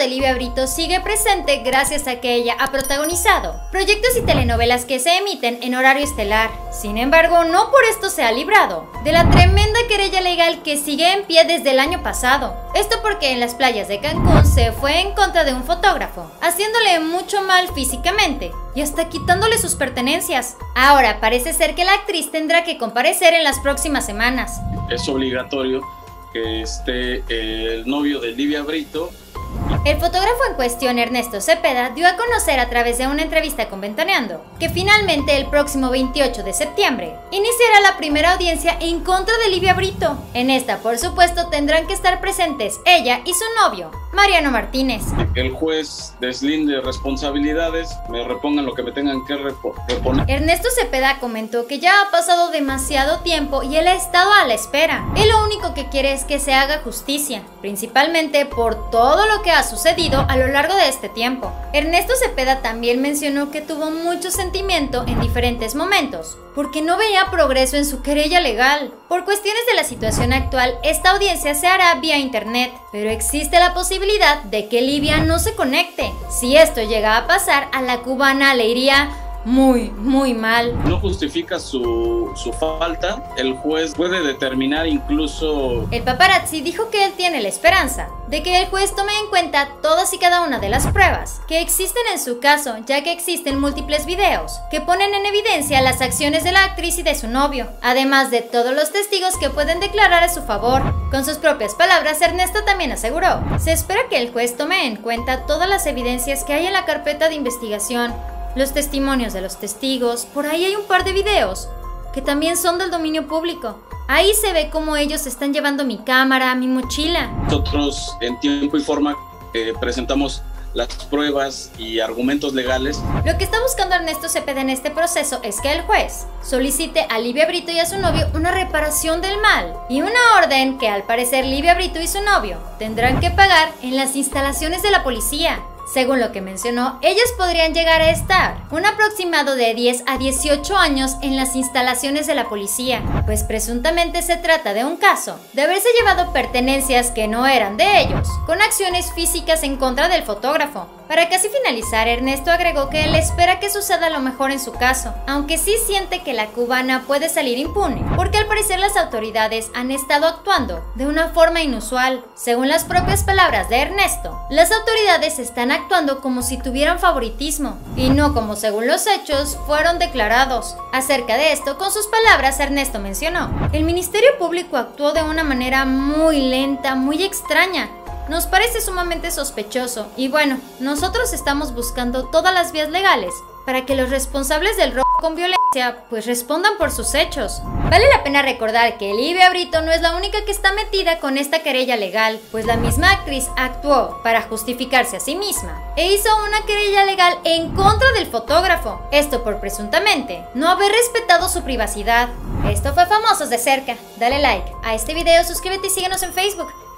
de Livia Brito sigue presente gracias a que ella ha protagonizado proyectos y telenovelas que se emiten en horario estelar. Sin embargo, no por esto se ha librado de la tremenda querella legal que sigue en pie desde el año pasado. Esto porque en las playas de Cancún se fue en contra de un fotógrafo, haciéndole mucho mal físicamente y hasta quitándole sus pertenencias. Ahora parece ser que la actriz tendrá que comparecer en las próximas semanas. Es obligatorio que esté el novio de Livia Brito. El fotógrafo en cuestión, Ernesto Cepeda, dio a conocer a través de una entrevista con Ventaneando que finalmente el próximo 28 de septiembre iniciará la primera audiencia en contra de Livia Brito. En esta, por supuesto, tendrán que estar presentes ella y su novio, Mariano Martínez. Que el juez deslinde responsabilidades, me repongan lo que me tengan que reponer. Ernesto Cepeda comentó que ya ha pasado demasiado tiempo y él ha estado a la espera. Él lo único que quiere es que se haga justicia, principalmente por todo lo que ha sucedido a lo largo de este tiempo. Ernesto Cepeda también mencionó que tuvo mucho sentimiento en diferentes momentos, porque no veía progreso en su querella legal. Por cuestiones de la situación actual, esta audiencia se hará vía internet, pero existe la posibilidad de que Livia no se conecte. Si esto llega a pasar, a la cubana le iría muy mal. No justifica su falta, el juez puede determinar incluso... El paparazzi dijo que él tiene la esperanza de que el juez tome en cuenta todas y cada una de las pruebas que existen en su caso, ya que existen múltiples videos que ponen en evidencia las acciones de la actriz y de su novio, además de todos los testigos que pueden declarar a su favor. Con sus propias palabras, Ernesto también aseguró: se espera que el juez tome en cuenta todas las evidencias que hay en la carpeta de investigación, los testimonios de los testigos. Por ahí hay un par de videos que también son del dominio público. Ahí se ve cómo ellos están llevando mi cámara, mi mochila. Nosotros en tiempo y forma presentamos las pruebas y argumentos legales. Lo que está buscando Ernesto Cepeda en este proceso es que el juez solicite a Livia Brito y a su novio una reparación del mal y una orden que al parecer Livia Brito y su novio tendrán que pagar en las instalaciones de la policía. Según lo que mencionó, ellas podrían llegar a estar un aproximado de 10 a 18 años en las instalaciones de la policía, pues presuntamente se trata de un caso de haberse llevado pertenencias que no eran de ellos, con acciones físicas en contra del fotógrafo. Para casi finalizar, Ernesto agregó que él espera que suceda lo mejor en su caso, aunque sí siente que la cubana puede salir impune, porque al parecer las autoridades han estado actuando de una forma inusual. Según las propias palabras de Ernesto, las autoridades están actuando como si tuvieran favoritismo, y no como según los hechos fueron declarados. Acerca de esto, con sus palabras, Ernesto mencionó: el Ministerio Público actuó de una manera muy lenta, muy extraña. Nos parece sumamente sospechoso y bueno, nosotros estamos buscando todas las vías legales para que los responsables del robo con violencia pues respondan por sus hechos. Vale la pena recordar que Livia Brito no es la única que está metida con esta querella legal, pues la misma actriz actuó para justificarse a sí misma e hizo una querella legal en contra del fotógrafo, esto por presuntamente no haber respetado su privacidad. Esto fue Famosos de Cerca. Dale like a este video, suscríbete y síguenos en Facebook.